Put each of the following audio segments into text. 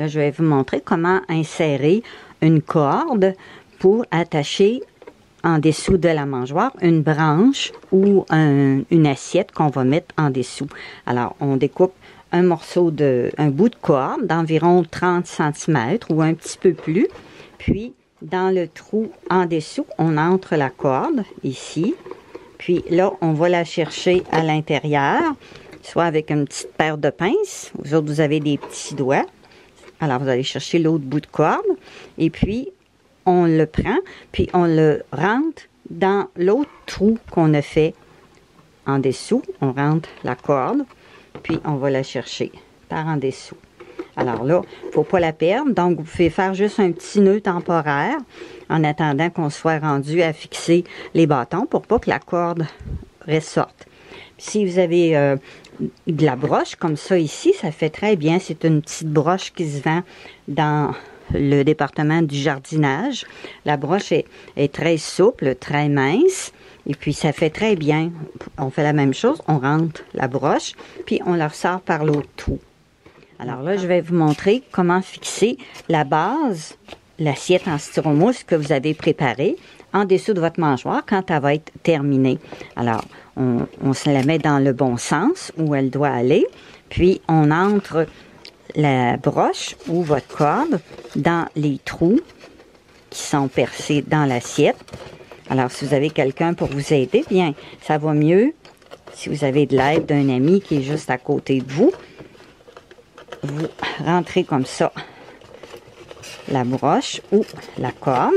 Là, je vais vous montrer comment insérer une corde pour attacher en dessous de la mangeoire une branche ou une assiette qu'on va mettre en dessous. Alors, on découpe un bout de corde d'environ 30 cm ou un petit peu plus. Puis, dans le trou en dessous, on entre la corde ici. Puis là, on va la chercher à l'intérieur, soit avec une petite paire de pinces. Vous autres, vous avez des petits doigts. Alors, vous allez chercher l'autre bout de corde. Et puis, on le prend, puis on le rentre dans l'autre trou qu'on a fait en dessous. On rentre la corde, puis on va la chercher par en dessous. Alors là, il ne faut pas la perdre, donc vous pouvez faire juste un petit nœud temporaire en attendant qu'on soit rendu à fixer les bâtons pour pas que la corde ressorte. Puis si vous avez de la broche comme ça ici, ça fait très bien. C'est une petite broche qui se vend dans le département du jardinage. La broche est très souple, très mince, et puis ça fait très bien. On fait la même chose, on rentre la broche, puis on la ressort par l'autre trou. Alors là, je vais vous montrer comment fixer la base, l'assiette en styromousse que vous avez préparée en dessous de votre mangeoire quand elle va être terminée. Alors, on se la met dans le bon sens où elle doit aller, puis on entre la broche ou votre corde dans les trous qui sont percés dans l'assiette. Alors, si vous avez quelqu'un pour vous aider, bien, ça va mieux. Si vous avez de l'aide d'un ami qui est juste à côté de vous, vous rentrez comme ça la broche ou la corde.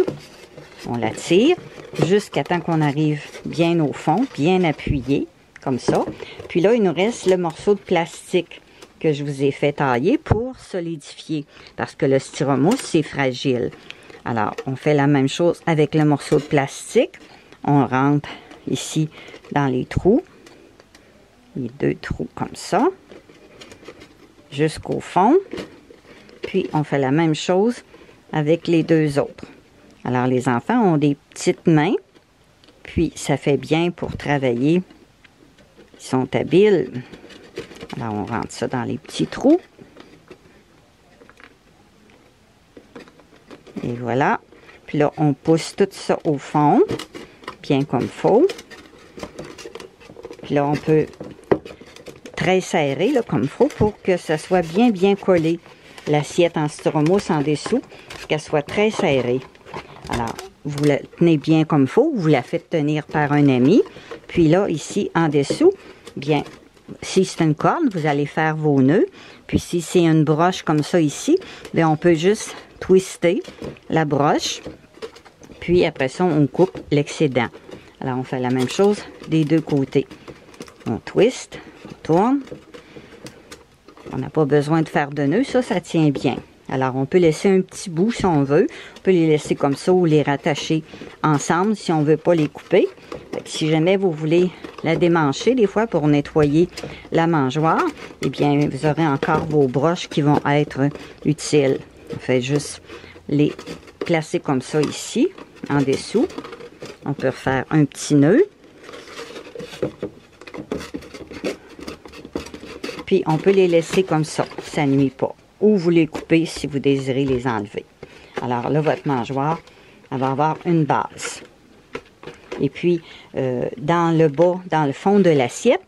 On la tire jusqu'à temps qu'on arrive bien au fond, bien appuyé, comme ça. Puis là, il nous reste le morceau de plastique que je vous ai fait tailler pour solidifier, parce que le styromousse, c'est fragile. Alors, on fait la même chose avec le morceau de plastique. On rentre ici dans les trous, les deux trous comme ça, jusqu'au fond. Puis, on fait la même chose avec les deux autres. Alors, les enfants ont des petites mains, puis ça fait bien pour travailler. Ils sont habiles. Alors, on rentre ça dans les petits trous. Et voilà. Puis là, on pousse tout ça au fond, bien comme il faut. Puis là, on peut très serrer, là, comme il faut, pour que ça soit bien, bien collé. L'assiette en styromousse en dessous, qu'elle soit très serrée. Alors, vous la tenez bien comme il faut, vous la faites tenir par un ami. Puis là, ici, en dessous, bien, si c'est une corde, vous allez faire vos nœuds. Puis si c'est une broche comme ça ici, bien, on peut juste twister la broche. Puis après ça, on coupe l'excédent. Alors, on fait la même chose des deux côtés. On twiste, on tourne. On n'a pas besoin de faire de nœuds, ça tient bien. Alors, on peut laisser un petit bout si on veut. On peut les laisser comme ça ou les rattacher ensemble si on ne veut pas les couper. Si jamais vous voulez la démancher des fois pour nettoyer la mangeoire, eh bien, vous aurez encore vos broches qui vont être utiles. On fait juste les placer comme ça ici, en dessous. On peut refaire un petit nœud. Puis, on peut les laisser comme ça. Ça ne nuit pas. Ou vous les coupez si vous désirez les enlever. Alors là, votre mangeoire, elle va avoir une base. Et puis, dans le bas, dans le fond de l'assiette,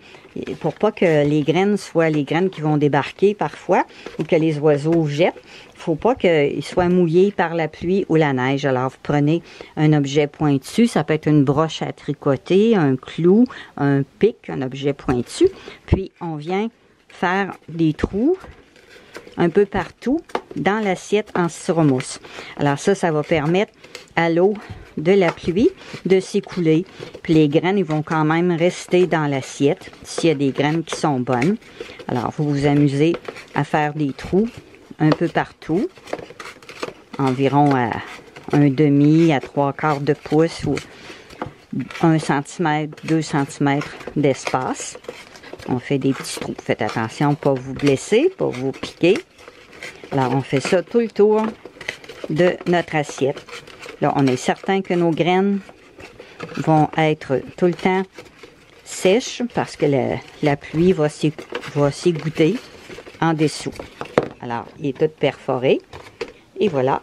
pour pas que les graines soient les graines qui vont débarquer parfois, ou que les oiseaux jettent, il ne faut pas qu'ils soient mouillés par la pluie ou la neige. Alors, vous prenez un objet pointu, ça peut être une broche à tricoter, un clou, un pic, un objet pointu. Puis, on vient faire des trous un peu partout dans l'assiette en styromousse. Alors ça va permettre à l'eau de la pluie de s'écouler. Puis les graines, ils vont quand même rester dans l'assiette s'il y a des graines qui sont bonnes. Alors vous vous amusez à faire des trous un peu partout, environ à 1,5 à 3/4 de pouce ou 1 cm, 2 cm d'espace. On fait des petits trous. Faites attention, pas vous blesser, pas vous piquer. Alors, on fait ça tout le tour de notre assiette. Là, on est certain que nos graines vont être tout le temps sèches parce que la pluie va s'égoutter en dessous. Alors, il est tout perforé. Et voilà,